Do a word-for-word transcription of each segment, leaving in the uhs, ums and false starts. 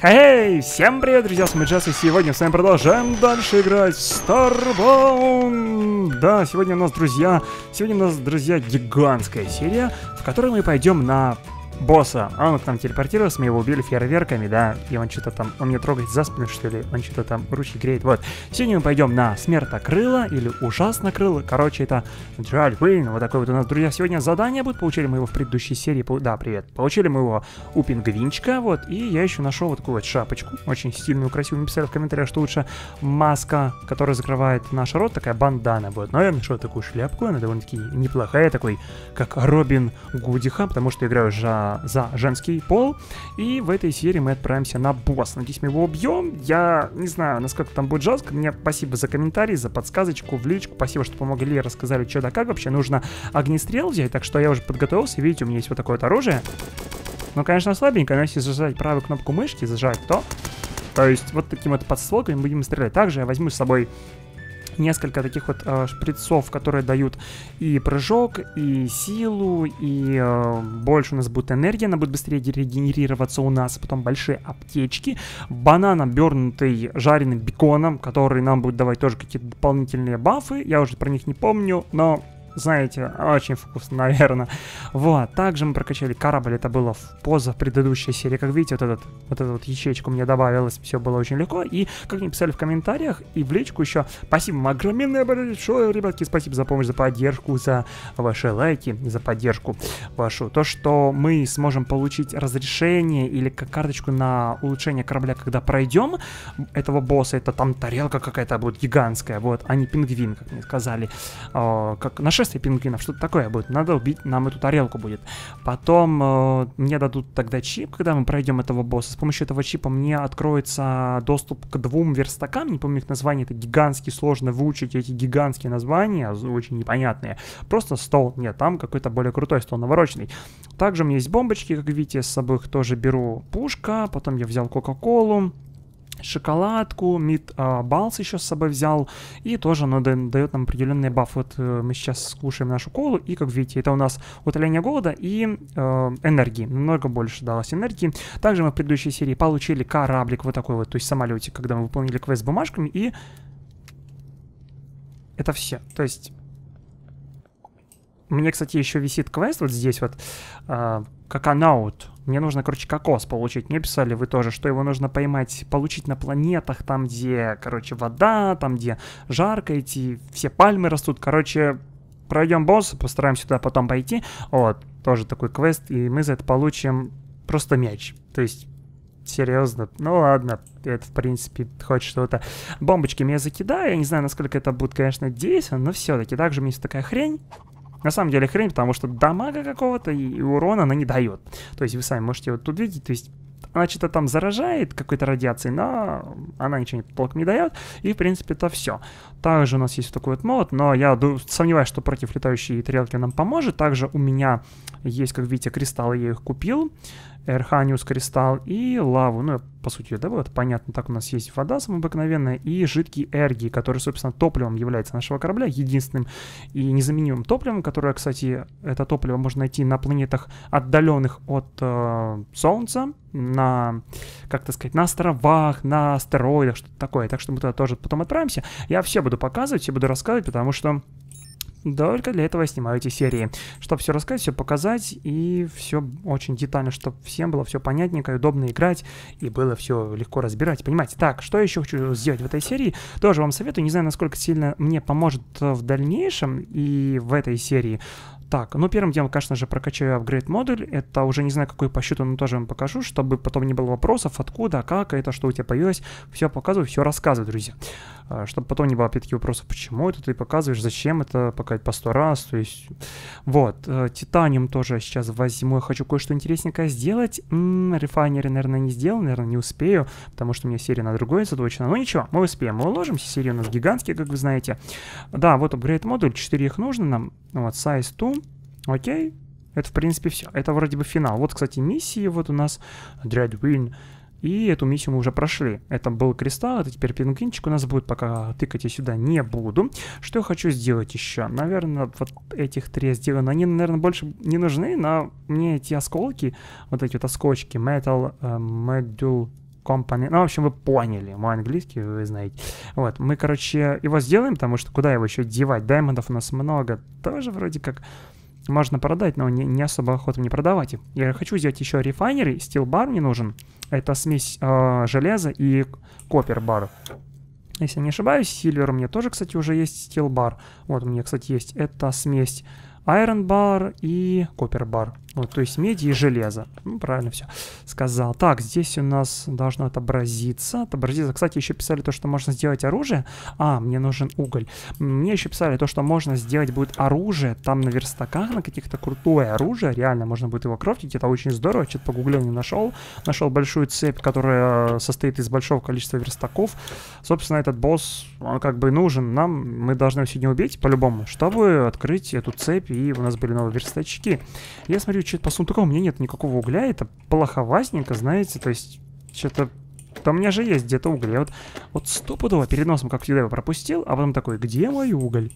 Хей, всем привет, друзья, с вами Джесс, и сегодня мы с вами продолжаем дальше играть в Starbound. Да, сегодня у нас, друзья, сегодня у нас, друзья, гигантская серия, в которой мы пойдем на босса. А он к нам телепортировался, мы его убили фейерверками, да, и он что-то там, он мне трогает за спину, что ли, он что-то там ручки греет, вот. Сегодня мы пойдем на смертокрыло, или ужаснокрыло, короче, это Dreadwing, вот такое вот у нас, друзья, сегодня задание будет, получили мы его в предыдущей серии, по... да, привет, получили мы его у пингвинчика, вот, и я еще нашел вот такую вот шапочку, очень стильную, красивую, написали в комментариях, что лучше маска, которая закрывает наш рот, такая бандана, вот, но я нашел такую шляпку, она довольно-таки неплохая, такой, как Робин Гудиха, потому что играю же за женский пол, и в этой серии мы отправимся на босс. Надеюсь, мы его убьем. Я не знаю, насколько там будет жестко. Мне спасибо за комментарий, за подсказочку, в личку. Спасибо, что помогли, рассказали, что да как. Вообще нужно огнестрел взять, так что я уже подготовился. Видите, у меня есть вот такое вот оружие. Ну, конечно, слабенько, но если зажать правую кнопку мышки, зажать, то... То есть вот таким вот подстволком будем стрелять. Также я возьму с собой несколько таких вот э, шприцов, которые дают и прыжок, и силу, и э, больше у нас будет энергия, она будет быстрее регенерироваться у нас, потом большие аптечки, банан, обернутый жареным беконом, который нам будет давать тоже какие-то дополнительные бафы, я уже про них не помню, но... Знаете, очень вкусно, наверное. Вот, также мы прокачали корабль. Это было в позапредыдущей серии. Как видите, вот этот, вот эта вот ячейка мне добавилась. Все было очень легко. И, как мне писали в комментариях, и в личку еще. Спасибо вам огромное большое, ребятки. Спасибо за помощь, за поддержку, за ваши лайки, за поддержку вашу. То, что мы сможем получить разрешение или карточку на улучшение корабля, когда пройдем этого босса. Это там тарелка какая-то будет гигантская. Вот, а не пингвин, как мне сказали. О, как нашествие пингвинов, что-то такое будет. Надо убить нам эту тарелку будет. Потом э, мне дадут тогда чип, когда мы пройдем этого босса. С помощью этого чипа мне откроется доступ к двум верстакам. Не помню их название. Это гигантские, сложно выучить эти гигантские названия. Очень непонятные. Просто стол. Нет, там какой-то более крутой стол, навороченный. Также у меня есть бомбочки, как видите, с собой их тоже беру. Пушка. Потом я взял кока-колу. Шоколадку, мид-балс еще с собой взял. И тоже она дает нам определенный баф. Вот мы сейчас скушаем нашу колу. И, как видите, это у нас утоление голода и э, энергии. Намного больше далось энергии. Также мы в предыдущей серии получили кораблик вот такой вот, то есть самолетик, когда мы выполнили квест с бумажками. И это все. То есть... Мне, кстати, еще висит квест вот здесь вот, э, каканаут. Мне нужно, короче, кокос получить. Мне писали вы тоже, что его нужно поймать, получить на планетах, там, где, короче, вода, там, где жарко, эти все пальмы растут. Короче, пройдем босса, постараемся туда потом пойти. Вот, тоже такой квест, и мы за это получим просто мяч. То есть... Серьезно? Ну ладно, это в принципе хоть что-то. Бомбочки меня закидаю, я не знаю, насколько это будет, конечно, действенно, но все-таки. Также у меня есть такая хрень. На самом деле хрень, потому что дамага какого-то и урона она не дает. То есть вы сами можете вот тут видеть, то есть она что-то там заражает какой-то радиацией, но она ничего толком не дает. И в принципе это все. Также у нас есть такой вот молот, но я сомневаюсь, что против летающей тарелки нам поможет. Также у меня есть, как видите, кристаллы, я их купил. Эрханиус кристалл и лаву. Ну, по сути, да, вот понятно, так у нас есть вода самая обыкновенная и жидкий эрги, который, собственно, топливом является нашего корабля, единственным и незаменимым топливом, которое, кстати, это топливо можно найти на планетах, отдаленных от э, Солнца, на, как так сказать, на островах, на астероидах, что-то такое. Так что мы туда тоже потом отправимся. Я все буду показывать, все буду рассказывать, потому что... Только для этого я снимаю эти серии, чтобы все рассказать, все показать и все очень детально, чтобы всем было все понятненько и удобно играть, и было все легко разбирать, понимаете. Так, что я еще хочу сделать в этой серии, тоже вам советую, не знаю, насколько сильно мне поможет в дальнейшем и в этой серии. Так, ну первым делом, конечно же, прокачаю апгрейд модуль, это уже не знаю какой по счету, но тоже вам покажу, чтобы потом не было вопросов, откуда, как, это что у тебя появилось, все показываю, все рассказываю, друзья. Чтобы потом не было опять-таки вопросов, почему это ты показываешь, зачем это, пока по сто раз, то есть... Вот, титаниум тоже сейчас возьму, я хочу кое-что интересненькое сделать. М-м, рефайнеры, наверное, не сделал, наверное, не успею, потому что у меня серия на другое заточена, но ничего, мы успеем, мы уложимся, серии у нас гигантские, как вы знаете. Да, вот апгрейд модуль, четыре их нужно нам, вот, size two. Окей, это в принципе все. Это вроде бы финал. Вот, кстати, миссии вот у нас Dreadwing. И эту миссию мы уже прошли. Это был кристалл, это теперь пингвинчик у нас будет. Пока тыкать я сюда не буду. Что я хочу сделать еще? Наверное, вот этих три я сделаю. Они, наверное, больше не нужны, но мне эти осколки, вот эти вот осколочки, Metal, uh, Medul Company. Ну, в общем, вы поняли. Мой английский, вы знаете. Вот, мы, короче, его сделаем, потому что куда его еще девать? Даймондов у нас много. Тоже вроде как можно продать, но не, не особо охота мне продавать. Я хочу взять еще рефайнеры. Стилбар мне нужен. Это смесь э, железа и коппербар. Если я не ошибаюсь, сильвер у меня тоже, кстати, уже есть стилбар. Вот у меня, кстати, есть эта смесь айрон бар и коппербар. Вот, то есть меди и железо. Ну, правильно все сказал. Так, здесь у нас должно отобразиться. Отобразиться. Кстати, еще писали то, что можно сделать оружие. А, мне нужен уголь. Мне еще писали то, что можно сделать будет оружие. Там на верстаках, на каких-то крутое оружие. Реально, можно будет его крафтить. Это очень здорово. Что-то по гуглю не нашел. Нашел большую цепь, которая состоит из большого количества верстаков. Собственно, этот босс, он как бы нужен нам. Мы должны его сегодня убить, по-любому, чтобы открыть эту цепь. И у нас были новые верстачки. Я смотрю, что-то по сундукам у меня нет никакого угля. Это плоховазненько, знаете. То есть, что-то... Там у меня же есть где-то уголь. Я вот, вот стопудово перед носом, как всегда, его пропустил. А потом такой, где мой уголь?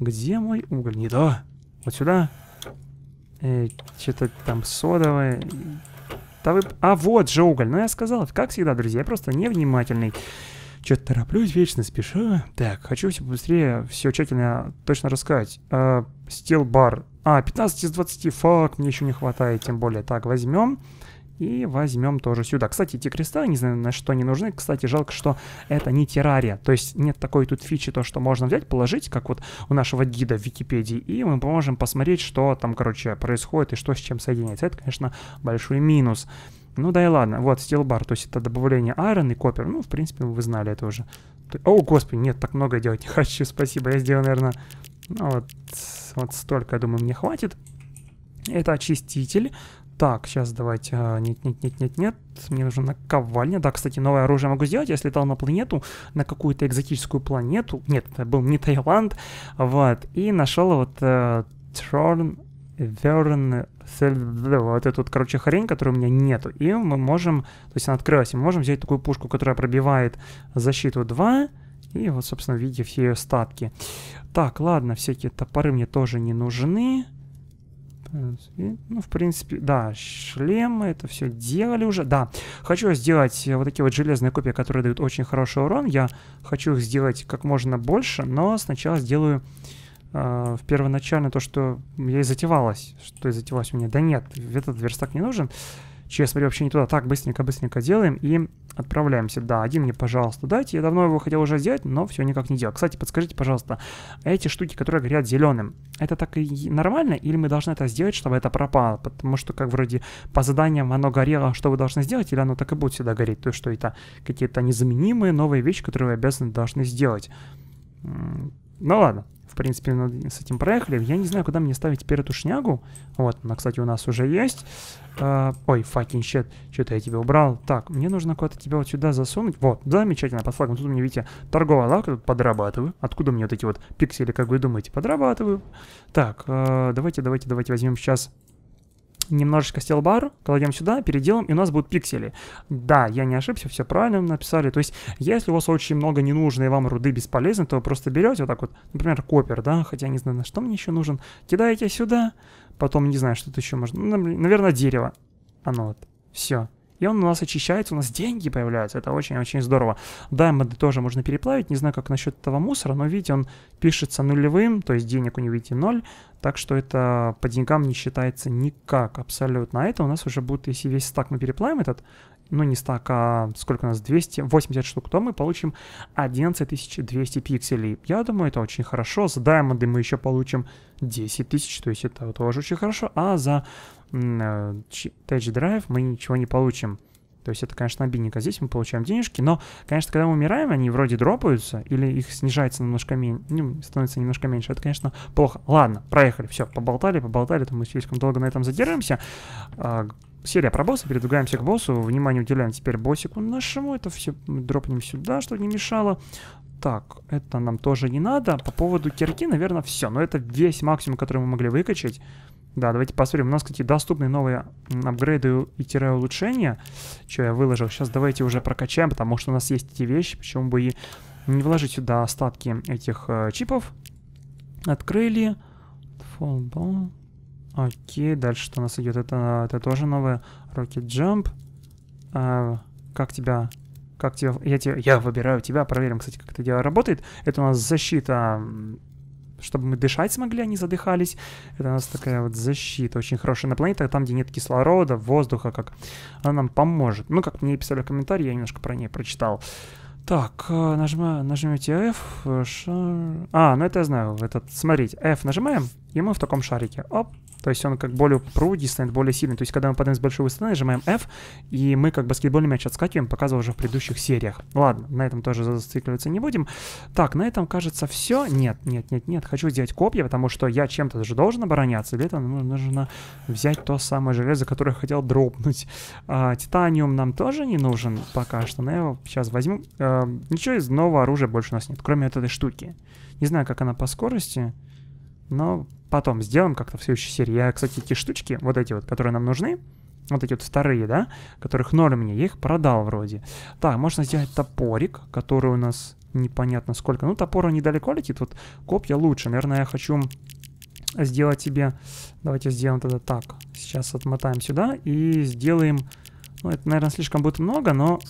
Где мой уголь? Не да. Вот сюда. Э, что-то там содовое. Да вы... А вот же уголь. Ну, я сказал, как всегда, друзья, я просто невнимательный. Что-то тороплюсь, вечно спешу. Так, хочу все быстрее, все тщательно, точно рассказать. Стилбар. А, пятнадцать из двадцати. Фак, мне еще не хватает, тем более. Так, возьмем. И возьмем тоже сюда. Кстати, эти кристаллы, не знаю, на что они нужны. Кстати, жалко, что это не террария. То есть нет такой тут фичи, то, что можно взять, положить, как вот у нашего гида в Википедии. И мы можем посмотреть, что там, короче, происходит и что с чем соединяется. Это, конечно, большой минус. Ну да и ладно. Вот, стилбар. То есть это добавление айрон и коппер. Ну, в принципе, вы знали это уже. О, господи, нет, так много делать не хочу. Спасибо. Я сделал, наверное, ну, вот, вот столько, я думаю, мне хватит. Это очиститель. Так, сейчас давайте... Нет-нет-нет-нет-нет. Мне нужна наковальня. Да, кстати, новое оружие могу сделать. Я слетал на планету, на какую-то экзотическую планету. Нет, это был не Таиланд. Вот. И нашел вот... Э, Трон... Верн... Вот эту, короче, хрень, которой у меня нету. И мы можем... То есть она открылась. И мы можем взять такую пушку, которая пробивает защиту два. И вот, собственно, видите все ее статки. Так, ладно, всякие топоры мне тоже не нужны. Ну, в принципе, да, шлемы, это все делали уже. Да, хочу сделать вот такие вот железные копии, которые дают очень хороший урон. Я хочу их сделать как можно больше, но сначала сделаю... В первоначально то, что я и затевалась. Что и затевалась у меня? Да нет, этот верстак не нужен. Че, я смотрю, вообще не туда. Так, быстренько-быстренько делаем и отправляемся. Да, один мне, пожалуйста, дайте. Я давно его хотел уже сделать, но все никак не делал. Кстати, подскажите, пожалуйста, эти штуки, которые горят зеленым, это так и нормально? Или мы должны это сделать, чтобы это пропало? Потому что, как вроде, по заданиям оно горело, что вы должны сделать, или оно так и будет всегда гореть? То есть, что это какие-то незаменимые новые вещи, которые вы обязаны должны сделать. Ну ладно. В принципе, с этим проехали. Я не знаю, куда мне ставить теперь эту шнягу. Вот, она, кстати, у нас уже есть. Э, ой, fucking shit. Что-то я тебя убрал. Так, мне нужно куда-то тебя вот сюда засунуть. Вот, замечательно, под флагом. Тут у меня, видите, торговая лавка, подрабатываю. Откуда мне вот эти вот пиксели, как вы думаете, подрабатываю? Так, э, давайте, давайте, давайте возьмем сейчас... Немножечко стилбар, кладем сюда, переделаем, и у нас будут пиксели. Да, я не ошибся, все правильно написали. То есть, если у вас очень много ненужной вам руды бесполезны, то вы просто берете вот так вот, например, коппер, да, хотя не знаю, на что мне еще нужен. Кидаете сюда, потом, не знаю, что-то еще можно. Ну, наверное, дерево. Оно вот, все. И он у нас очищается, у нас деньги появляются. Это очень-очень здорово. Даймонды тоже можно переплавить. Не знаю, как насчет этого мусора, но, видите, он пишется нулевым. То есть денег у него, видите, ноль. Так что это по деньгам не считается никак абсолютно. А это у нас уже будет, если весь стак мы переплавим этот, ну не стак, а сколько у нас, двести восемьдесят штук, то мы получим одиннадцать тысяч двести пикселей. Я думаю, это очень хорошо. За даймонды мы еще получим десять тысяч, то есть это тоже очень хорошо. А за... тэч драйв мы ничего не получим. То есть это, конечно, обидненько. Здесь мы получаем денежки, но, конечно, когда мы умираем, они вроде дропаются, или их снижается немножко меньше, ну, становится немножко меньше. Это, конечно, плохо. Ладно, проехали, все, поболтали, поболтали, там мы слишком долго на этом задерживаемся. А, серия про босса, передвигаемся к боссу, внимание уделяем теперь боссику нашему, это все дропнем сюда, чтобы не мешало. Так, это нам тоже не надо. По поводу кирки, наверное, все, но это весь максимум, который мы могли выкачать. Да, давайте посмотрим. У нас, кстати, доступны новые апгрейды и тире-улучшения. Что я выложил? Сейчас давайте уже прокачаем, потому что у нас есть эти вещи. Почему бы и не вложить сюда остатки этих э, чипов. Открыли. Фоллбол. Окей, дальше что у нас идет? Это, это тоже новое. Rocket Jump. Э, Как тебя... Как тебя... Я, тебя... я выбираю тебя. Проверим, кстати, как это дело работает. Это у нас защита... Чтобы мы дышать смогли, они задыхались. Это у нас такая вот защита очень хорошая на планете, там, где нет кислорода, воздуха, как она нам поможет. Ну, как мне писали в комментарии, я немножко про нее прочитал. Так, нажмем, нажмете F. Шар... А, ну это я знаю. Этот, смотрите, F нажимаем, и мы в таком шарике. Оп. То есть он как более прудий станет, более сильный. То есть когда мы падаем с большой высоты, нажимаем F, и мы как баскетбольный мяч отскакиваем, показывал уже в предыдущих сериях. Ладно, на этом тоже зацикливаться не будем. Так, на этом, кажется, все. Нет, нет, нет, нет. Хочу сделать копья, потому что я чем-то же должен обороняться. Для этого нужно взять то самое железо, которое я хотел дропнуть. А, титаниум нам тоже не нужен пока что. Но я его сейчас возьму. А, ничего из нового оружия больше у нас нет, кроме этой штуки. Не знаю, как она по скорости, но... Потом сделаем как-то в следующей серии. Я, кстати, эти штучки, вот эти вот, которые нам нужны, вот эти вот вторые, да, которых ноль мне, я их продал вроде. Так, можно сделать топорик, который у нас непонятно сколько. Ну, топор недалеко летит, вот копья лучше. Наверное, я хочу сделать себе... Давайте сделаем тогда так. Сейчас отмотаем сюда и сделаем... Ну, это, наверное, слишком будет много, но...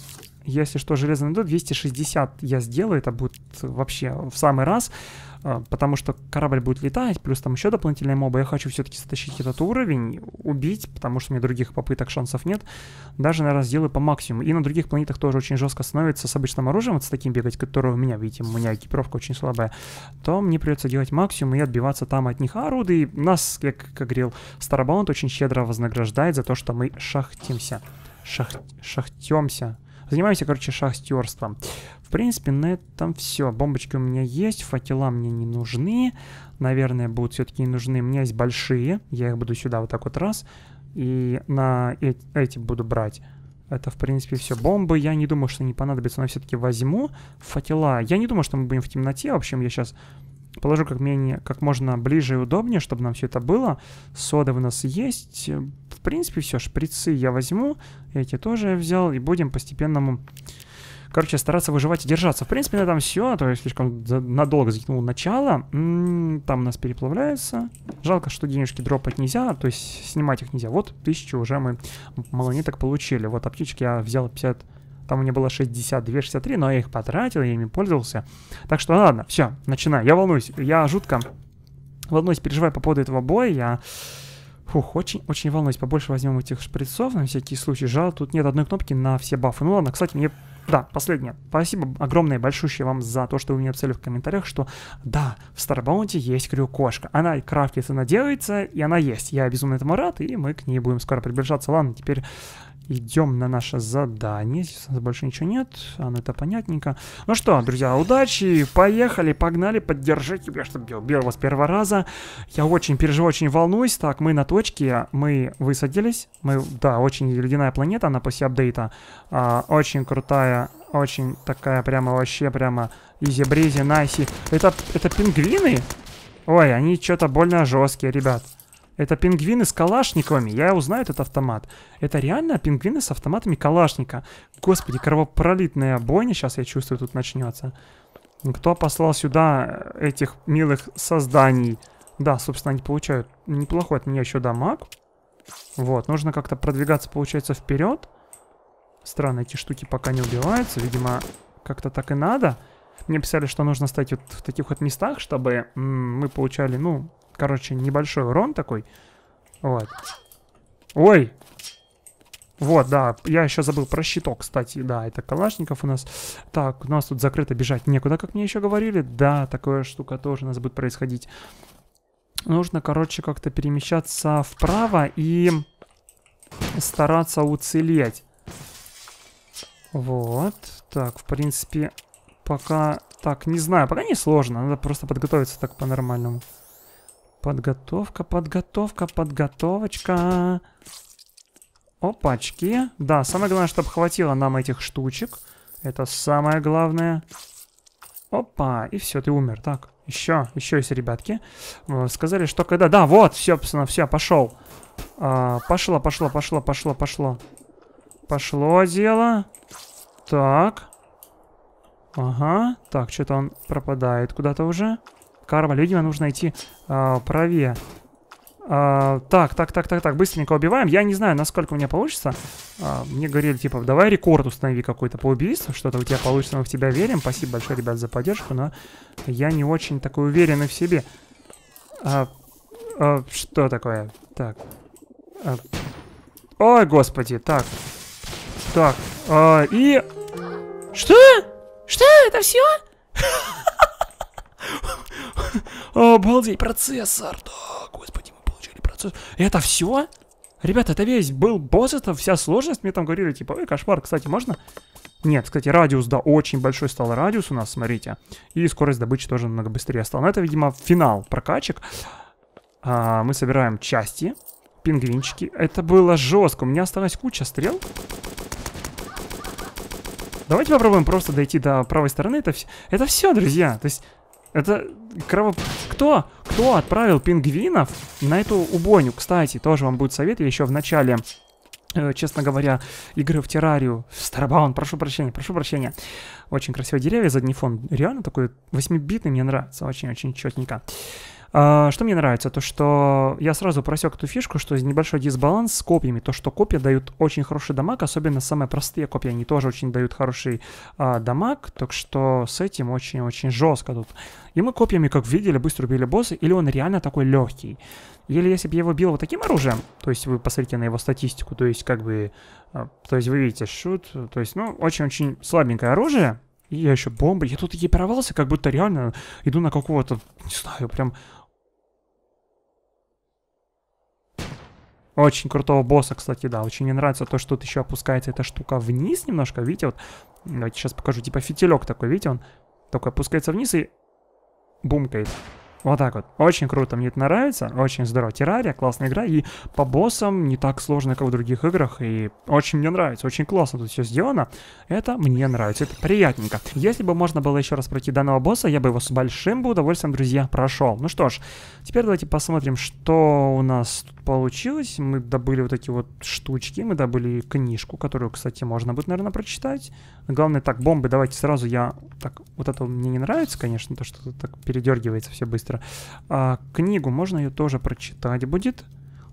Если что, железо найду, двести шестьдесят я сделаю, это будет вообще в самый раз, потому что корабль будет летать, плюс там еще дополнительные мобы. Я хочу все-таки затащить этот уровень, убить, потому что у меня других попыток, шансов нет. Даже, наверное, сделаю по максимуму. И на других планетах тоже очень жестко становится с обычным оружием, вот с таким бегать, которое у меня, видите, у меня экипировка очень слабая. То мне придется делать максимум и отбиваться там от них орудий. Нас, как, как говорил Starbound, очень щедро вознаграждает за то, что мы шахтимся. Шах... Шахтемся. Занимаемся, короче, шахтерством. В принципе, на этом все. Бомбочки у меня есть, факела мне не нужны. Наверное, будут все-таки не нужны. У меня есть большие. Я их буду сюда вот так вот раз. И на эти, эти буду брать. Это, в принципе, все. Бомбы, я не думаю, что не понадобится, но все-таки возьму. Факела. Я не думаю, что мы будем в темноте. В общем, я сейчас положу как, менее, как можно ближе и удобнее, чтобы нам все это было. Сода у нас есть. В принципе, все. Шприцы я возьму. Эти тоже я взял. И будем постепенно, короче, стараться выживать и держаться. В принципе, на этом все. А то я слишком надолго затянул начало. М-м, там нас переплавляется. Жалко, что денежки дропать нельзя. То есть снимать их нельзя. Вот тысячу уже мы малонеток получили. Вот аптечки я взял пятьдесят... Там у меня было шестьдесят два, шестьдесят три, но я их потратил, я ими пользовался. Так что ладно, все, начинаю. Я волнуюсь, я жутко волнуюсь, переживаю по поводу этого боя. Я, фух, очень-очень волнуюсь. Побольше возьмем этих шприцов на всякий случай. Жаль, тут нет одной кнопки на все бафы. Ну ладно, кстати, мне... Да, последнее. Спасибо огромное, большущее вам за то, что вы меня писали в комментариях, что да, в Старбаунте есть крю-кошка. Она крафтится, она делается, и она есть. Я безумно этому рад, и мы к ней будем скоро приближаться. Ладно, теперь... Идем на наше задание. Здесь у нас больше ничего нет. А, ну это понятненько. Ну что, друзья, удачи. Поехали, погнали. Поддержите меня, чтобы я убил вас с первого раза. Я очень переживаю, очень волнуюсь. Так, мы на точке. Мы высадились. Мы, да, очень ледяная планета. Она после апдейта. А, очень крутая. Очень такая прямо вообще прямо изи-бризи, найси. Это, это пингвины? Ой, они что-то больно жесткие, ребят. Это пингвины с калашниковыми. Я узнаю этот автомат. Это реально пингвины с автоматами калашника. Господи, кровопролитная бойня сейчас, я чувствую, тут начнется. Кто послал сюда этих милых созданий? Да, собственно, они получают неплохой от меня еще дамаг. Вот, нужно как-то продвигаться, получается, вперед. Странно, эти штуки пока не убиваются. Видимо, как-то так и надо. Мне писали, что нужно стать вот в таких вот местах, чтобы мы получали, ну... Короче, небольшой урон такой. Вот. Ой! Вот, да. Я еще забыл про щиток, кстати. Да, это калашников у нас. Так, у нас тут закрыто, бежать некуда, как мне еще говорили. Да, такая штука тоже у нас будет происходить. Нужно, короче, как-то перемещаться вправо и стараться уцелеть. Вот. Так, в принципе, пока... Так, не знаю, пока не сложно. Надо просто подготовиться так по-нормальному. Подготовка, подготовка, подготовочка. Опачки. Да, самое главное, чтобы хватило нам этих штучек. Это самое главное. Опа, и все, ты умер. Так, еще, еще есть, ребятки. Сказали, что когда... Да, вот, все, собственно, все, пошел. А, пошло, пошло, пошло, пошло, пошло. Пошло дело. Так. Ага, так, что-то он пропадает куда-то уже. Корабль, видимо, нужно идти э, правее. Э, так, так, так, так, так, быстренько убиваем. Я не знаю, насколько у меня получится. А, мне говорили, типа, давай рекорд установи какой-то по убийству, что-то у тебя получится, мы в тебя верим. Спасибо большое, ребят, за поддержку, но я не очень такой уверенный в себе. А, а, что такое? Так. А. Ой, господи, так. Так. А, и... Что? Что? Это все? Обалдеть, процессор. Да, господи, мы получили процессор. Это все? Ребята, это весь был босс, это вся сложность. Мне там говорили, типа, ой, кошмар, кстати, можно? Нет, кстати, радиус, да, очень большой стал радиус у нас, смотрите. И скорость добычи тоже намного быстрее стала. Но это, видимо, финал прокачек. А, мы собираем части, пингвинчики. Это было жестко. У меня осталась куча стрел. Давайте попробуем просто дойти до правой стороны. Это, вс... это все, друзья. То есть, это... Кровоп... Кто? Кто отправил пингвинов на эту убойню? Кстати, тоже вам будет совет. Я еще в начале, э, честно говоря, игры в террарию, в Starbound, прошу прощения, прошу прощения. Очень красивые деревья, задний фон. Реально такой восьмибитный, мне нравится. Очень-очень четненько. А, что мне нравится? То, что я сразу просек эту фишку, что небольшой дисбаланс с копьями. То, что копья дают очень хороший дамаг, особенно самые простые копья, они тоже очень дают хороший а, дамаг. Так что с этим очень-очень жестко тут. И мы копьями, как видели, быстро убили босса, или он реально такой легкий. Или если бы я его бил вот таким оружием, то есть вы посмотрите на его статистику, то есть как бы, а, то есть вы видите, шут, то есть, ну, очень-очень слабенькое оружие. И я еще бомбы. Я тут экипировался, как будто реально иду на какого-то, не знаю, прям... Очень крутого босса, кстати, да. Очень мне нравится то, что тут еще опускается эта штука вниз немножко. Видите, вот... Давайте сейчас покажу. Типа фитилек такой, видите, он только опускается вниз и бумкает. Вот так вот. Очень круто, мне это нравится. Очень здорово. Террария, классная игра. И по боссам не так сложно, как в других играх. И очень мне нравится. Очень классно тут все сделано. Это мне нравится. Это приятненько. Если бы можно было еще раз пройти данного босса, я бы его с большим удовольствием, друзья, прошел. Ну что ж, теперь давайте посмотрим, что у нас тут получилось. Мы добыли вот такие вот штучки. Мы добыли книжку, которую, кстати, можно будет, наверное, прочитать. Главное, так, бомбы давайте сразу я... Так, вот это мне не нравится, конечно, то, что тут так передергивается все быстро. А, книгу можно ее тоже прочитать будет.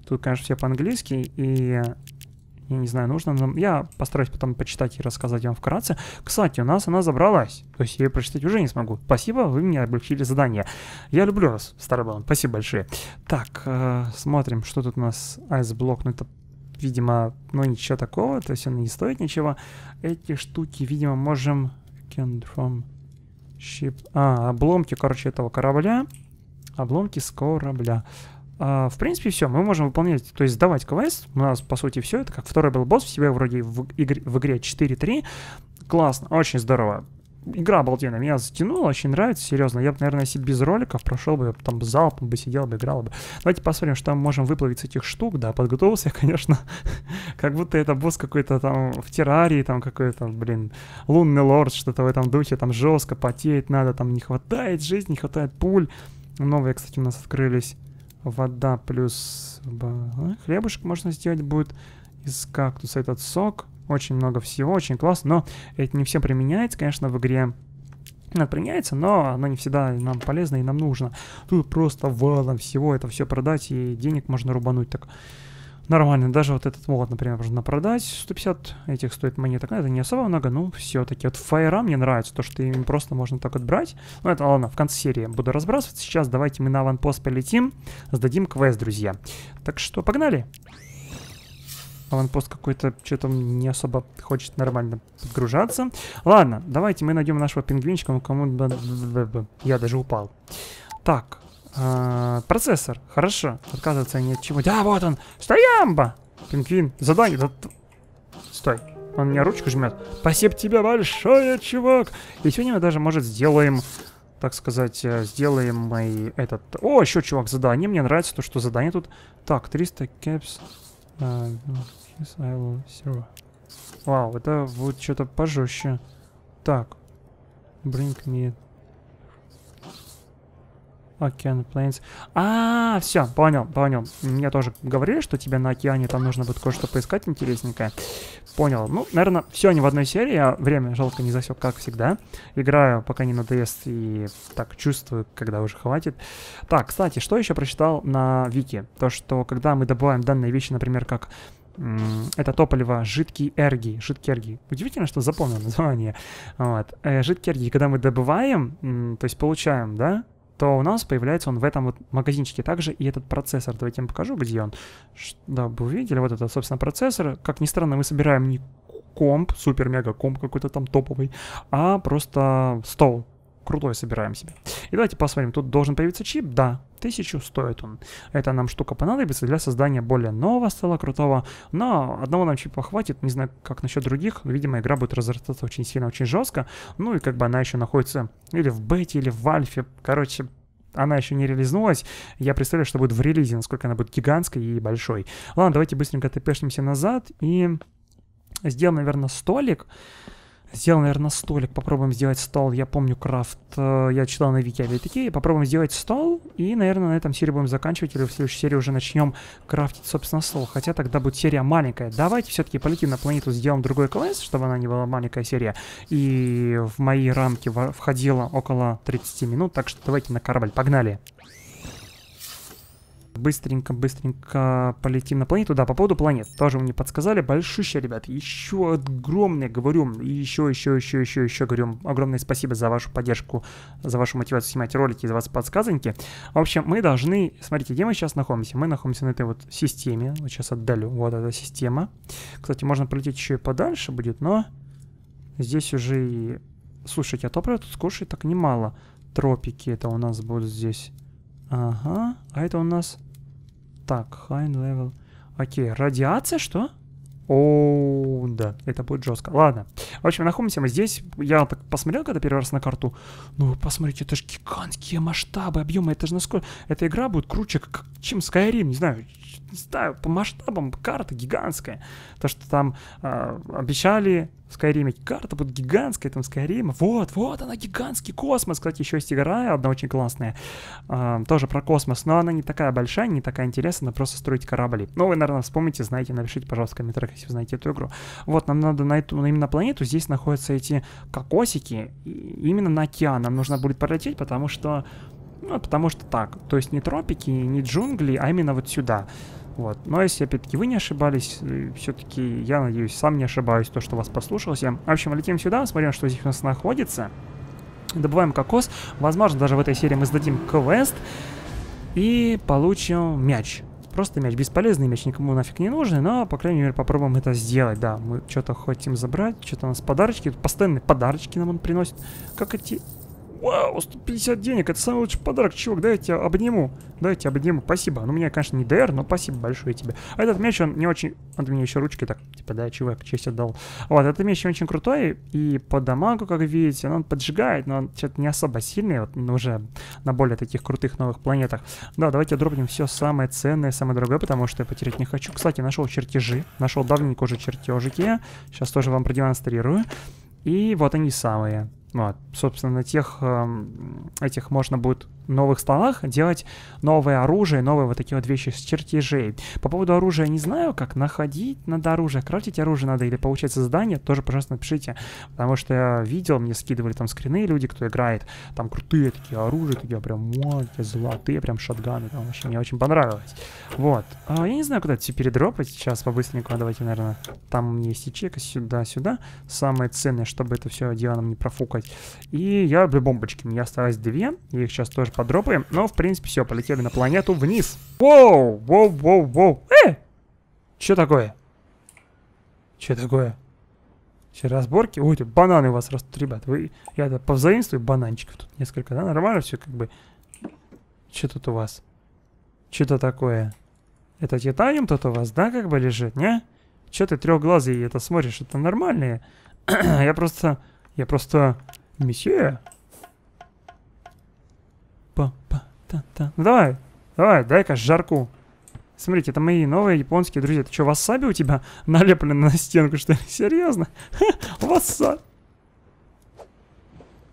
Тут, конечно, все по-английски. И я не знаю, нужно нам... Я постараюсь потом почитать и рассказать вам вкратце. Кстати, у нас она забралась. То есть я ее прочитать уже не смогу. Спасибо, вы мне облегчили задание. Я люблю вас, Starbound. Спасибо большое. Так, э, смотрим, что тут у нас. Айсблок, ну это, видимо, ну ничего такого. То есть он не стоит ничего. Эти штуки, видимо, можем... Can from ship... А, обломки, короче, этого корабля. Обломки с корабля. А, в принципе, все. Мы можем выполнять, то есть сдавать квест. У нас, по сути, все. Это как второй был босс. В себе вроде в, игр, в игре четыре три. Классно. Очень здорово. Игра обалденная. Меня затянула. Очень нравится. Серьезно. Я бы, наверное, себе без роликов прошел бы. Там залпом бы сидел бы, играл бы. Давайте посмотрим, что мы можем выплавить с этих штук. Да, подготовился я, конечно. Как будто это босс какой-то там в террарии. Там какой-то, блин, лунный лорд. Что-то в этом духе. Там жестко потеет надо. Там не хватает жизни, не хватает пуль. Новые, кстати, у нас открылись. Вода плюс хлебушек можно сделать будет. Из кактуса этот сок. Очень много всего, очень классно. Но это не все применяется, конечно, в игре. Она применяется, но она не всегда нам полезна и нам нужно. Тут просто валом всего это все продать. И денег можно рубануть так нормально. Даже вот этот молот, например, можно продать. сто пятьдесят этих стоит монеток. Это не особо много, но все-таки. Вот фаера мне нравится, то, что им просто можно так отбрать. Ну, это ладно, в конце серии буду разбрасывать. Сейчас давайте мы на аванпост полетим. Сдадим квест, друзья. Так что, погнали. Аванпост какой-то, что-то не особо хочет нормально подгружаться. Ладно, давайте мы найдем нашего пингвинчика. Кому-то... Я даже упал. Так. А, процессор, хорошо, отказываться ни от чего. Да, вот он, стоямба. Пингвин, задание, да... Стой, он меня ручку жмет. Спасибо тебе большое, чувак. И сегодня мы даже, может, сделаем, так сказать, сделаем мы этот... О, еще, чувак, задание, мне нравится то, что задание тут. Так, триста кэпс. Вау, это вот что-то пожестче. Так, bring me... Океан, Plains. А, все, понял, понял. Мне тоже говорили, что тебе на океане там нужно будет кое-что поискать интересненькое. Понял. Ну, наверное, все не в одной серии. Я время жалко не засек, как всегда. Играю, пока не надоест, и так чувствую, когда уже хватит. Так, кстати, что еще прочитал на Вики? То, что когда мы добываем данные вещи, например, как Это топливо жидкий эргий. Жидкий эргий. Удивительно, что запомнил название. Вот. Жидкий эргий, когда мы добываем, то есть получаем, да, то у нас появляется он в этом вот магазинчике. Также и этот процессор. Давайте я вам покажу, где он. Да, вы увидели, вот это, собственно, процессор. Как ни странно, мы собираем не комп, супер-мега-комп какой-то там топовый, а просто стол. Крутой собираем себе. И давайте посмотрим. Тут должен появиться чип. Да, тысячу стоит он. Это нам штука понадобится для создания более нового стола крутого. Но одного нам чипа хватит. Не знаю, как насчет других. Видимо, игра будет разрастаться очень сильно, очень жестко. Ну и как бы она еще находится или в бете, или в альфе. Короче, она еще не релизнулась. Я представляю, что будет в релизе, насколько она будет гигантской и большой. Ладно, давайте быстренько тпшнемся назад и сделаем, наверное, столик. Сделал, наверное, столик. Попробуем сделать стол. Я помню крафт. Я читал на вики, опять-таки. Попробуем сделать стол. И, наверное, на этом серии будем заканчивать. Или в следующей серии уже начнем крафтить, собственно, стол. Хотя тогда будет серия маленькая. Давайте все-таки полетим на планету, сделаем другой класс, чтобы она не была маленькая серия. И в мои рамки входило около тридцати минут. Так что давайте на корабль. Погнали! Быстренько-быстренько полетим на планету. Да, по поводу планет. Тоже мне подсказали. Большущие, ребят. Еще огромное, говорю. Еще, еще, еще, еще, еще, говорю. Огромное спасибо за вашу поддержку, за вашу мотивацию снимать ролики, за ваши подсказанки. В общем, мы должны... Смотрите, где мы сейчас находимся? Мы находимся на этой вот системе. Вот сейчас отдалю. Вот эта система. Кстати, можно полететь еще и подальше будет, но... Здесь уже и... Слушайте, а топливо тут скушает так немало. Тропики это у нас будут здесь. Ага. А это у нас... Так, high level. Окей, радиация, что? О, да, это будет жестко. Ладно. В общем, находимся мы здесь. Я так посмотрел, когда первый раз на карту. Ну, вы посмотрите, это же гигантские масштабы, объемы. Это же насколько... Эта игра будет круче, как... чем Skyrim, не знаю. Не знаю, по масштабам карта гигантская. То, что там э, обещали в Skyrim, карта будет гигантская, там Skyrim. Вот, вот она, гигантский космос. Кстати, еще есть игра одна очень классная. Э, тоже про космос, но она не такая большая, не такая интересная, просто строить корабли. Ну, вы, наверное, вспомните, знаете, напишите, пожалуйста, в комментариях, если вы знаете эту игру. Вот, нам надо на эту, именно планету, здесь находятся эти кокосики, именно на океан. Нам нужно будет пролететь, потому что... Ну, потому что так. То есть не тропики, не джунгли, а именно вот сюда. Вот. Но если, опять-таки, вы не ошибались, все-таки, я надеюсь, сам не ошибаюсь, то, что вас послушался. В общем, летим сюда, смотрим, что здесь у нас находится. Добываем кокос. Возможно, даже в этой серии мы сдадим квест и получим мяч. Просто мяч. Бесполезный мяч, никому нафиг не нужен, но, по крайней мере, попробуем это сделать. Да, мы что-то хотим забрать, что-то у нас подарочки. Тут постоянные подарочки нам он приносит. Как эти... Вау, сто пятьдесят денег, это самый лучший подарок, чувак, дай я тебя обниму, дай я тебя обниму, спасибо. Ну, у меня, конечно, не ДР, но спасибо большое тебе. А этот мяч, он не очень... Он мне еще ручки так, типа, да, чувак, честь отдал. Вот, этот мяч очень крутой, и по дамагу, как видите, он поджигает, но он что-то не особо сильный, вот, уже на более таких крутых новых планетах. Да, давайте дропнем все самое ценное, самое дорогое, потому что я потерять не хочу. Кстати, нашел чертежи, нашел давненько уже чертежики, сейчас тоже вам продемонстрирую. И вот они самые. Вот, собственно, на тех, э, этих можно будет новых столах делать новое оружие, новые вот такие вот вещи с чертежей. По поводу оружия не знаю, как находить надо оружие, крафтить оружие надо или получать задание, тоже, пожалуйста, напишите. Потому что я видел, мне скидывали там скрины люди, кто играет, там крутые такие оружия, такие прям маленькие, золотые, прям шотганы, там вообще мне очень понравилось. Вот, а, я не знаю, куда это все передропать, сейчас по-быстренькому, давайте, наверное, там у меня есть ячейка, сюда-сюда, самое ценное, чтобы это все дело нам не профукать. И я люблю бомбочки. Мне осталось две. Я их сейчас тоже подропаем. Но, в принципе, все. Полетели на планету вниз. Воу! Воу, воу, воу. Э! Че такое? Че такое? Че, разборки? Ой, тут бананы у вас растут, ребят. Вы... Я да, повзаимствую бананчиков. Тут несколько, да? Нормально все, как бы. Че тут у вас? Че-то такое? Это титаниум тут у вас, да, как бы лежит, не? Че ты трехглазый это смотришь? Это нормальные? Я просто... Я просто... Месье? Па-па-та-та. Ну давай, давай, дай-ка жарку. Смотрите, это мои новые японские друзья. Это что, васаби у тебя налеплено на стенку, что ли? Серьезно? Васаби.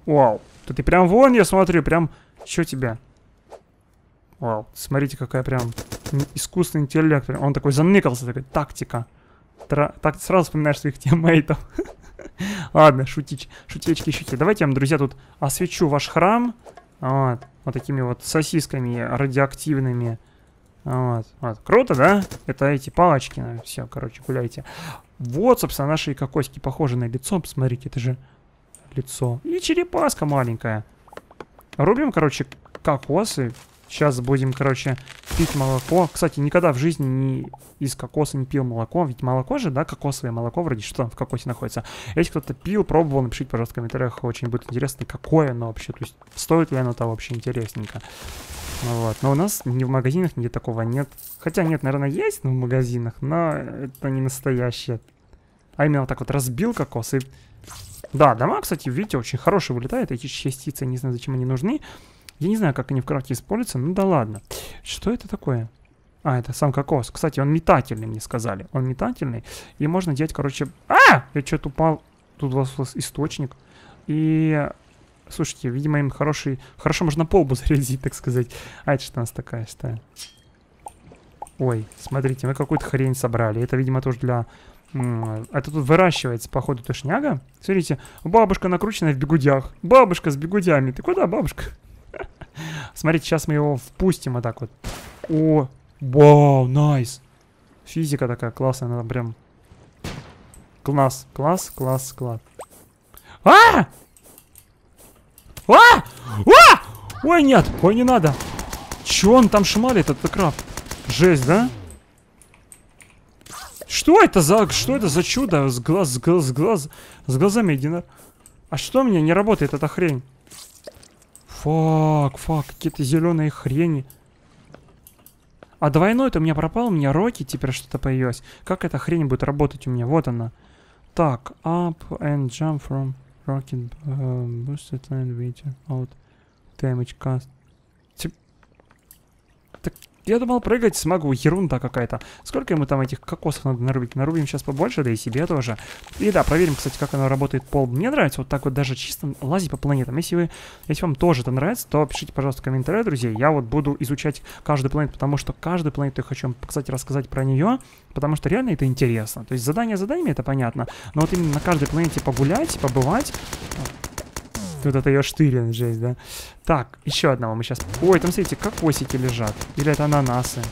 Вау. Да ты прям вон, я смотрю, прям... Что тебя? Вау. Смотрите, какая прям искусственный интеллект. Он такой заныкался, такая тактика. Тра... Так ты сразу вспоминаешь своих тиммейтов. Ладно, шутич, шутечки, шутечки. Давайте я вам, друзья, тут освечу ваш храм. Вот, вот такими вот сосисками радиоактивными. Вот, вот. Круто, да? Это эти палочки. Все, короче, гуляйте. Вот, собственно, наши кокоски похожи на лицо. Посмотрите, это же лицо. И черепаска маленькая. Рубим, короче, кокосы. Сейчас будем, короче, пить молоко. Кстати, никогда в жизни не из кокоса не пил молоко. Ведь молоко же, да, кокосовое молоко, вроде что там в кокосе находится. Если кто-то пил, пробовал, напишите, пожалуйста, в комментариях. Очень будет интересно, какое оно вообще. То есть, стоит ли оно того вообще интересненько. Вот, но у нас ни в магазинах нигде такого нет. Хотя нет, наверное, есть в магазинах, но это не настоящее. А именно так вот разбил кокос и... Да, дома, кстати, видите, очень хорошие вылетают. Эти частицы, не знаю, зачем они нужны. Я не знаю, как они в крафте используются, ну да ладно. Что это такое? А, это сам кокос. Кстати, он метательный, мне сказали. Он метательный, и можно делать, короче... А! Я что-то упал. Тут у вас источник. И... Слушайте, видимо, им хороший... Хорошо можно полбу зарядить, так сказать. А это что у нас такая стая? Ой, смотрите, мы какую-то хрень собрали. Это, видимо, тоже для... Это тут выращивается, походу, тушняга. Смотрите, бабушка накрученная в бигудях. Бабушка с бигудями. Ты куда, бабушка? Смотрите, сейчас мы его впустим вот так вот. О, вау, найс. Физика такая классная, она прям... Класс, класс, класс, класс. А! А! А! Ой, нет, ой, не надо. Чё он там шмалит, этот краб? Жесть, да? Что это за... Что это за чудо? С глаз, с глаз, с глаз... С глазами единорог. А что у меня не работает эта хрень? Фак, фак, какие-то зеленые хрени. А двойной-то у меня пропал, у меня роки теперь что-то появилось. Как эта хрень будет работать у меня? Вот она. Так, up and jump from rocket uh, boosted and winter out damage cast. Тип... Так, я думал, прыгать смогу, ерунда какая-то. Сколько ему там этих кокосов надо нарубить? Нарубим сейчас побольше, да и себе тоже. И да, проверим, кстати, как оно работает пол. Мне нравится вот так вот даже чисто лазить по планетам. Если вы, если вам тоже это нравится, то пишите, пожалуйста, в комментариях, друзья. Я вот буду изучать каждую планету, потому что каждую планету я хочу, кстати, рассказать про нее, потому что реально это интересно. То есть задание заданиями, это понятно, но вот именно на каждой планете погулять, побывать... Вот это ее штырин, жесть, да? Так, еще одного мы сейчас... Ой, там, смотрите, кокосики лежат. Или это ананасы?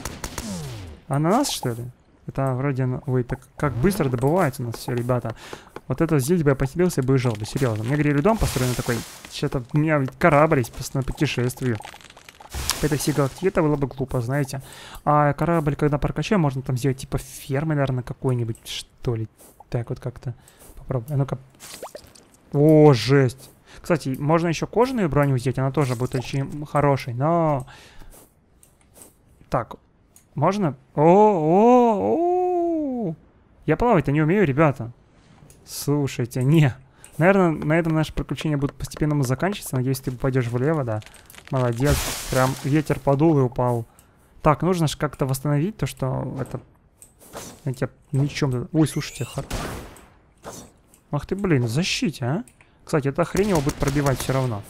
Ананас, что ли? Это вроде... Ой, так как быстро добывается у нас все, ребята. Вот это здесь бы я поселился и бы жил бы, серьезно. Мне говорили, дом построен такой... Что-то у меня ведь корабль есть просто на путешествию. Это все галактики, это было бы глупо, знаете. А корабль, когда прокачаем, можно там сделать типа фермы, наверное, какой-нибудь, что ли. Так вот как-то... Попробуй. А ну-ка... О, жесть! Кстати, можно еще кожаную броню взять, она тоже будет очень хорошей, но... Так, можно? О-о-о! Я плавать-то не умею, ребята. Слушайте, не. Наверное, на этом наше приключение будет постепенно заканчиваться. Надеюсь, ты пойдешь влево, да. Молодец, прям ветер подул и упал. Так, нужно же как-то восстановить то, что это... Я тебя мечом... Ой, слушайте, хар... Ах ты, блин, в защите, а? Кстати, эта хрень его будет пробивать все равно.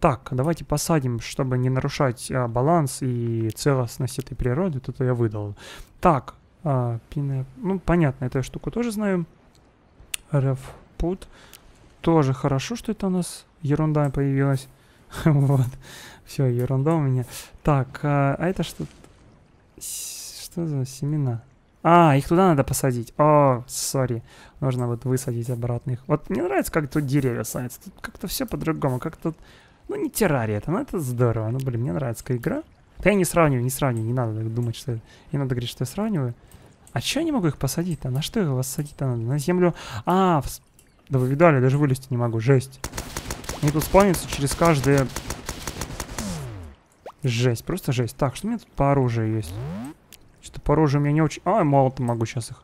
Так, давайте посадим, чтобы не нарушать а, баланс и целостность этой природы. Тут я выдал. Так, а, пина... ну понятно, эту штуку тоже знаю. Рефпут. Тоже хорошо, что это у нас ерунда появилась. Вот. Все, ерунда у меня. Так, а, а это что? Что за семена? А, их туда надо посадить. О, сори. Нужно вот высадить обратно их. Вот мне нравится, как тут деревья садятся. Тут как-то все по-другому. Как тут... Ну, не террария это, но это здорово. Ну, блин, мне нравится какая игра. Да я не сравниваю, не сравниваю. Не надо думать, что... Не надо говорить, что я сравниваю. А чё я не могу их посадить-то? На что их посадить-то надо? На землю... А, в... да вы видали, даже вылезти не могу. Жесть. Они тут спавнятся через каждое... Жесть, просто жесть. Так, что у меня тут по оружию есть? Что-то по оружию у меня не очень... А, молотом могу сейчас их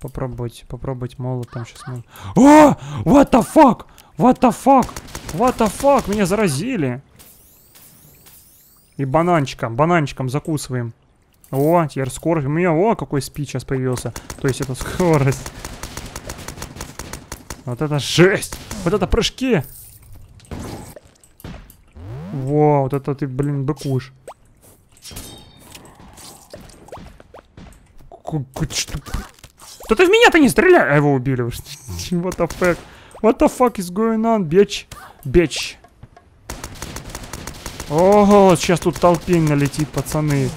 попробовать. Попробовать молотом сейчас могу. О! What the fuck! What the fuck! What the fuck! Меня заразили! И бананчиком, бананчиком закусываем. О, теперь скорость. У меня, о, какой спид сейчас появился. То есть это скорость. Вот это жесть! Вот это прыжки! Во, вот это ты, блин, быкуешь. Да ты в меня-то не стреляй! А его убили. What the fuck? What the fuck is going on, bitch? Bitch. Ого, сейчас тут толпень налетит, пацаны.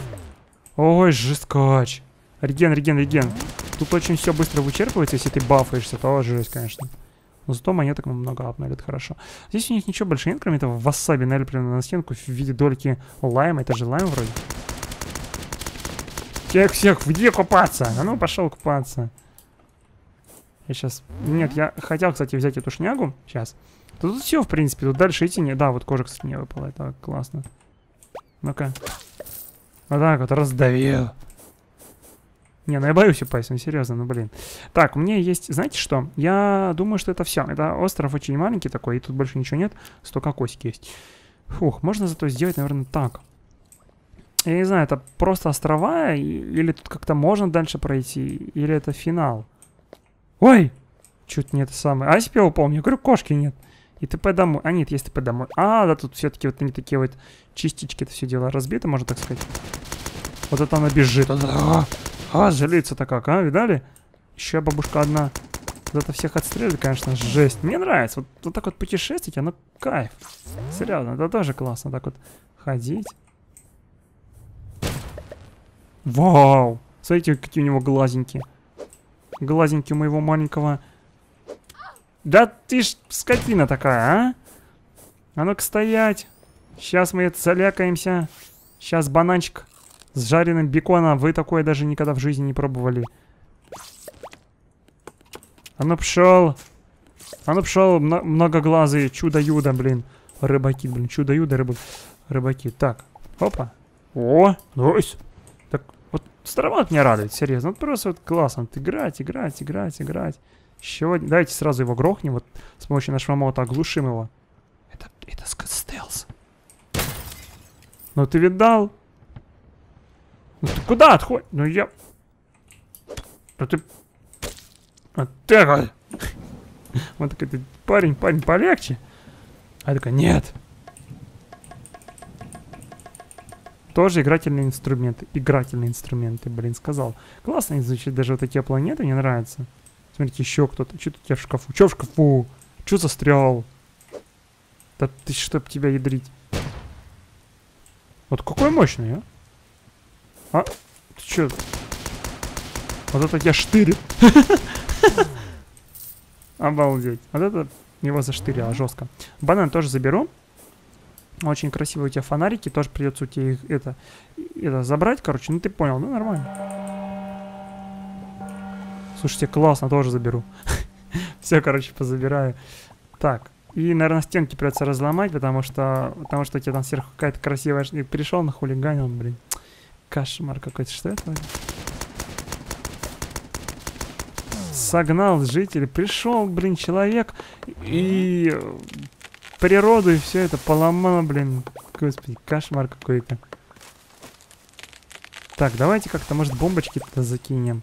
Ой, жесткач. Реген, реген, реген. Тут очень все быстро вычерпывается, если ты бафаешься, то жесть, конечно. Но зато монеток много апнулит, хорошо. Здесь у них ничего больше нет, кроме этого васаби налеплено на стенку в виде дольки лайма. Это же лайм вроде. Всех-всех, где купаться? А ну, пошел купаться. Я сейчас... Нет, я хотел, кстати, взять эту шнягу. Сейчас. Тут все, в принципе, тут дальше идти не... Да, вот кожа, кстати, не выпала, это классно. Ну-ка. Вот так вот, раздавил. Не, ну я боюсь упасть, ну серьезно, ну блин. Так, у меня есть, знаете что? Я думаю, что это все. Это остров очень маленький такой, и тут больше ничего нет. Сто кокосик есть. Фух, можно зато сделать, наверное, так. Я не знаю, это просто острова, или тут как-то можно дальше пройти, или это финал. Ой! Чуть не это самое. А я упал, мне говорю, кошки нет. И ТП домой. А нет, есть ТП домой. А, да, тут все-таки вот они такие вот частички, это все дело разбито, можно так сказать. Вот это она бежит. А, а злится-то как, а, видали? Еще бабушка одна. Вот это всех отстрелит, конечно, жесть. Мне нравится. Вот, вот так вот путешествовать, оно кайф. Серьезно, это тоже классно. Так вот ходить. Вау! Смотрите, какие у него глазенькие. Глазенькие у моего маленького... Да ты ж скотина такая, а? А ну-ка стоять. Сейчас мы залякаемся. Сейчас бананчик с жареным беконом. Вы такое даже никогда в жизни не пробовали. А ну пшел. А ну пшел, многоглазые. Чудо-юдо, блин. Рыбаки, блин. Чудо-юдо, рыбы. Рыбаки. Так, опа. О, найс. Так, вот Старбаунд меня радует, серьезно. Вот просто вот классно. Вот играть, играть, играть, играть. Еще... Давайте сразу его грохнем. Вот с помощью нашего молота оглушим его. Это, это стелс. Ну ты видал? Ну ты куда отходишь? Ну я... Ну ты... А ты... Вот такой, парень, парень, полегче. А я такой, нет. Тоже игрательные инструменты. Игрательные инструменты, блин, сказал. Классно звучит, даже вот такие планеты мне нравятся. Смотрите, еще кто-то. Что-то у тебя в шкафу. Че в шкафу? Че застрял? Да ты чтоб тебя ядрить. Вот какой мощный, а? А? Ты че? Вот это тебя штырит. Обалдеть. Вот это его заштырило жестко. Банан тоже заберу. Очень красивые у тебя фонарики. Тоже придется у тебя их это, это забрать, короче. Ну ты понял, ну нормально. Слушайте, классно, тоже заберу. Все, короче, позабираю. Так, и, наверное, стенки придется разломать, потому что, потому что у тебя там сверху какая-то красивая... И пришел на хулиганил, блин. Кошмар какой-то, что это? Согнал жителей. Пришел, блин, человек, и природу, и все это поломало, блин. Господи, кошмар какой-то. Так, давайте как-то, может, бомбочки-то закинем.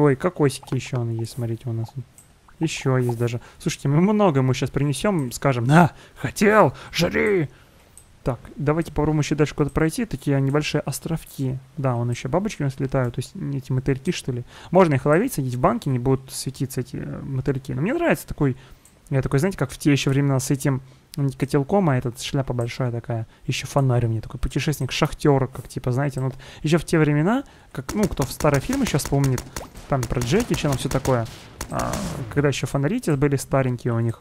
Ой, кокосики еще он есть, смотрите, у нас. Еще есть даже. Слушайте, мы много ему сейчас принесем, скажем, на, хотел, жри! Так, давайте попробуем еще дальше куда-то пройти. Такие небольшие островки. Да, он еще бабочки у нас летают, то есть эти мотыльки, что ли. Можно их ловить, садить в банки, не будут светиться эти мотыльки. Но мне нравится такой, я такой, знаете, как в те еще времена с этим не котелком, а этот шляпа большая такая. Еще фонарь у меня такой, путешественник-шахтер, как типа, знаете, ну вот еще в те времена, как, ну, кто в старые фильмы сейчас вспомнит, там про Джеки, чем все такое, а, когда еще фонари были старенькие у них.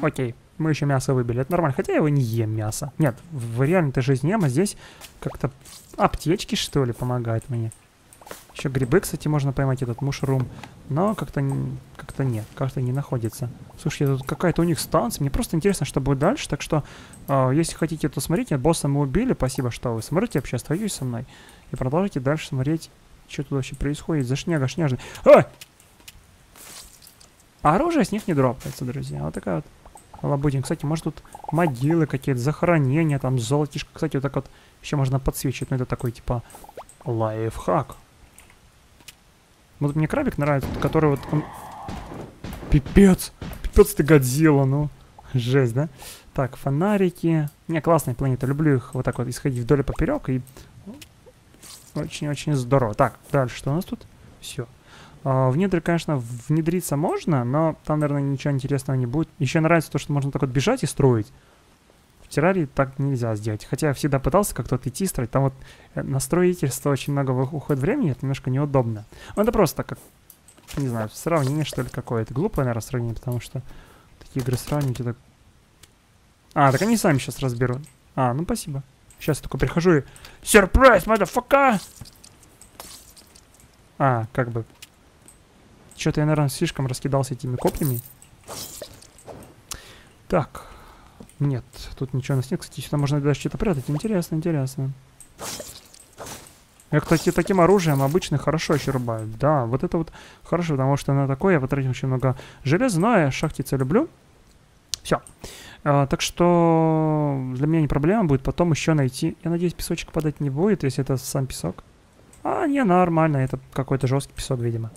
Окей, мы еще мясо выбили, это нормально, хотя я его не ем, мясо. Нет, в реальной-то жизни ем, а здесь как-то аптечки, что ли, помогают мне. Еще грибы, кстати, можно поймать, этот мушрум. Но как-то как-то нет, как-то не находится. Слушай, тут какая-то у них станция. Мне просто интересно, что будет дальше. Так что, э, если хотите, то смотрите. Босса мы убили. Спасибо, что вы смотрите. Я вообще остаюсь со мной. И продолжите дальше смотреть, что тут вообще происходит. За шняга, шняжный. А! Оружие с них не дропается, друзья. Вот такая вот лабудин. Кстати, может тут могилы какие-то, захоронения, там золотишко. Кстати, вот так вот еще можно подсвечивать. Но это такой, типа, лайфхак. Вот мне крабик нравится, который вот он... Пипец! Пипец ты, Годзилла, ну. Жесть, да? Так, фонарики. Не, классные планеты, люблю их вот так вот исходить вдоль и поперек. И очень-очень здорово. Так, дальше что у нас тут? Все. А, внедрить, конечно, внедриться можно, но там, наверное, ничего интересного не будет. Еще нравится то, что можно так вот бежать и строить. В террарии так нельзя сделать. Хотя я всегда пытался как-то идти строить. Там вот на строительство очень много уходит времени, это немножко неудобно. Но это просто как, не знаю, сравнение что ли какое-то. Глупое, наверное, сравнение, потому что такие игры сравнивать это... А, так они сами сейчас разберут. А, ну спасибо. Сейчас я только прихожу и... Сюрприз, мадафака! А, как бы... Что-то я, наверное, слишком раскидался этими копьями. Так. Нет, тут ничего у нас нет. Кстати, сюда можно даже что-то прятать. Интересно, интересно. Я, кстати, таким оружием обычно хорошо еще рубаю. Да, вот это вот хорошо, потому что на такое я потратил очень много железа, но я шахтиться люблю. Все. А, так что для меня не проблема будет потом еще найти. Я надеюсь, песочек падать не будет, если это сам песок. А, не, нормально, это какой-то жесткий песок, видимо.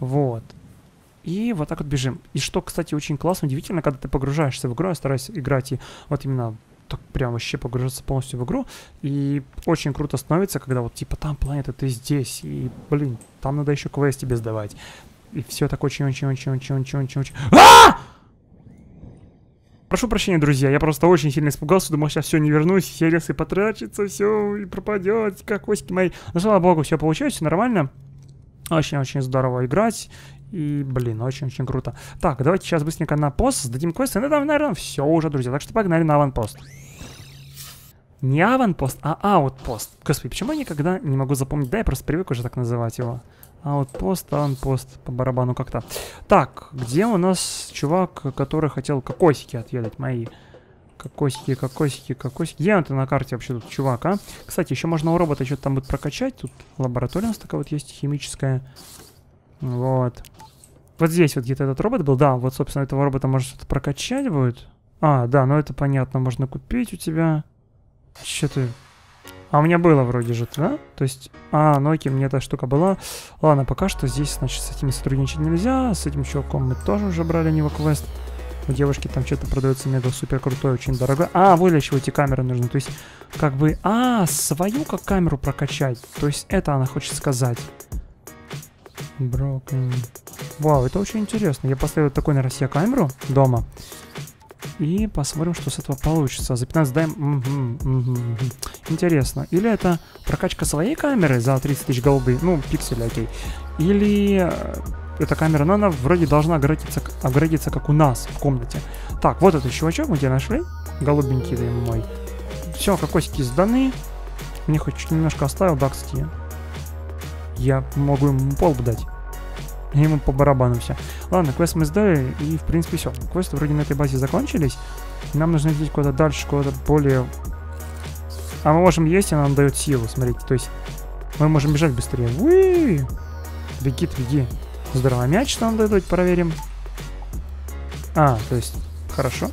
Вот. И вот так вот бежим. И что, кстати, очень классно, удивительно, когда ты погружаешься в игру, я стараюсь играть и вот именно так прям вообще погружаться полностью в игру. И очень круто становится, когда вот типа там планета, ты здесь, и, блин, там надо еще квест тебе сдавать. И все так очень-очень-очень-очень-очень-очень-очень... А! Прошу прощения, друзья, я просто очень сильно испугался, думал, сейчас все не вернусь, сервисы потрачатся, все и пропадет, как оськи мои. Но, слава богу, все получилось, все нормально. Очень-очень здорово играть. И, блин, очень-очень круто. Так, давайте сейчас быстренько на пост сдадим квесты. Ну, там, наверное, все уже, друзья. Так что погнали на аванпост. Не аванпост, а аутпост. Господи, почему я никогда не могу запомнить? Да, я просто привык уже так называть его. Аутпост, аванпост, по барабану как-то. Так, где у нас чувак, который хотел кокосики отъедать мои? Кокосики, кокосики, кокосики. Где он-то на карте вообще тут, чувак, а? Кстати, еще можно у робота что-то там будет прокачать. Тут лаборатория у нас такая вот есть, химическая. Вот. Вот здесь вот где-то этот робот был. Да, вот, собственно, этого робота может что-то прокачать будет. А, да, ну это понятно. Можно купить у тебя. Че ты? А у меня было вроде же, да? То есть... А, ну окей, мне эта штука была. Ладно, пока что здесь, значит, с этими сотрудничать нельзя. С этим чуваком мы тоже уже брали у него квест. У девушки там что-то продается мега-супер крутой, очень дорогой. А, вылечивать и камеры нужно. То есть, как бы... А, свою как камеру прокачать. То есть, это она хочет сказать. Брокен. Вау, это очень интересно. Я поставлю вот такой, наверное, себе камеру дома. И посмотрим, что с этого получится. За пятнадцать даем... Угу, угу, угу. Интересно. Или это прокачка своей камеры за тридцать тысяч голды. Ну, пиксель, окей. Или... Эта камера, но она вроде должна обградиться, обградиться, как у нас в комнате. Так, вот этот чувачок мы тебя нашли. Голубенький ты мой. Все, кокосики сданы. Мне хоть немножко оставил, да, кстати. Я могу ему полб дать. Ему по барабану все. Ладно, квест мы сдали, и в принципе все. Квесты вроде на этой базе закончились. Нам нужно идти куда-то дальше, куда-то более... А мы можем есть, она нам дает силу, смотрите. То есть мы можем бежать быстрее. Уи! Беги, беги. Здорово, мяч что нам дадут, проверим. А, то есть, хорошо.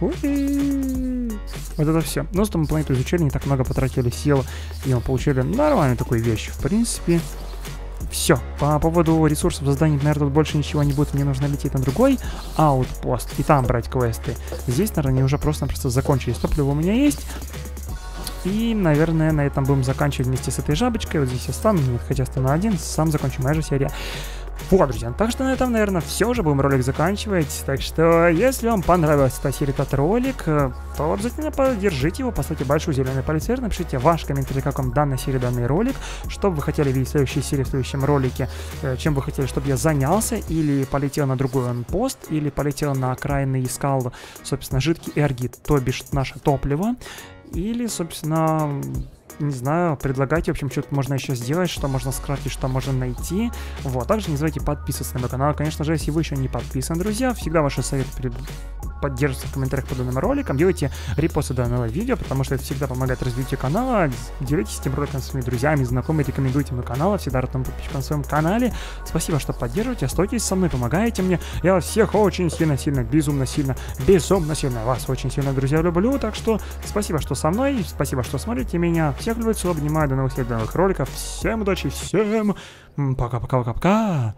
Уи! Вот это все. Но зато мы планету изучили, не так много потратили сил, и мы получили нормальную такую вещь. В принципе, все. По поводу ресурсов заданий, наверное, тут больше ничего не будет. Мне нужно лететь на другой аутпост и там брать квесты. Здесь, наверное, они уже просто-напросто закончились. Топливо у меня есть. И, наверное, на этом будем заканчивать вместе с этой жабочкой. Вот здесь я стану, хотя стану один, сам закончу моя же серия. Вот, друзья, так что на этом, наверное, все уже, будем ролик заканчивать. Так что, если вам понравилась эта серия, этот ролик, то обязательно поддержите его, поставьте большой зеленый палец вверх, напишите ваш комментарий, как вам данная серия, данный ролик, что бы вы хотели видеть в следующей серии, в следующем ролике, чем вы хотели, чтобы я занялся, или полетел на другой аванпост, или полетел на окраины и искал, собственно, жидкий эргит, то бишь наше топливо. Или, собственно, не знаю, предлагайте, в общем, что-то можно еще сделать, что можно скрафтить, что можно найти. Вот, также не забывайте подписываться на мой канал. Конечно же, если вы еще не подписаны, друзья, всегда ваши советы при... поддерживаются в комментариях по данным роликам. Делайте репосты данного видео, потому что это всегда помогает развитию канала. Делитесь этим роликом с своими друзьями, знакомыми, рекомендуйте мой канал. Я всегда рад вам подписчикам на своем канале. Спасибо, что поддерживаете, остаетесь со мной, помогаете мне. Я всех очень сильно-сильно, безумно-сильно, безумно-сильно вас очень сильно, друзья, люблю. Так что спасибо, что со мной, спасибо, что смотрите меня. Всех люблю, целую, обнимаю, до новых, до новых роликов. Всем удачи, всем пока-пока-пока-пока.